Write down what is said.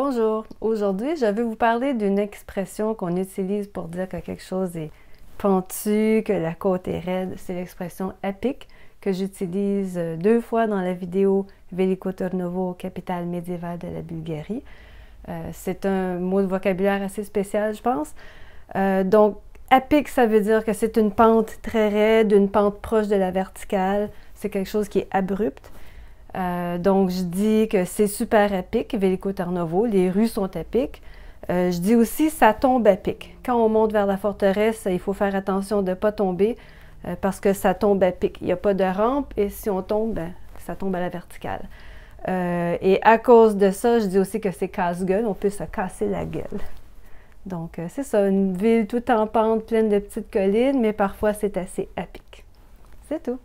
Bonjour, aujourd'hui je vais vous parler d'une expression qu'on utilise pour dire que quelque chose est pentu, que la côte est raide. C'est l'expression à pic que j'utilise deux fois dans la vidéo Veliko Tarnovo, capitale médiévale de la Bulgarie. C'est un mot de vocabulaire assez spécial, je pense. Donc, à pic, ça veut dire que c'est une pente très raide, une pente proche de la verticale. C'est quelque chose qui est abrupt. Donc, je dis que c'est super à pic, Veliko Tarnovo, les rues sont à pic. Je dis aussi ça tombe à pic. Quand on monte vers la forteresse, il faut faire attention de ne pas tomber parce que ça tombe à pic. Il n'y a pas de rampe et si on tombe, ben, ça tombe à la verticale. Et à cause de ça, je dis aussi que c'est casse-gueule, on peut se casser la gueule. Donc, c'est ça, une ville toute en pente, pleine de petites collines, mais parfois c'est assez à pic. C'est tout.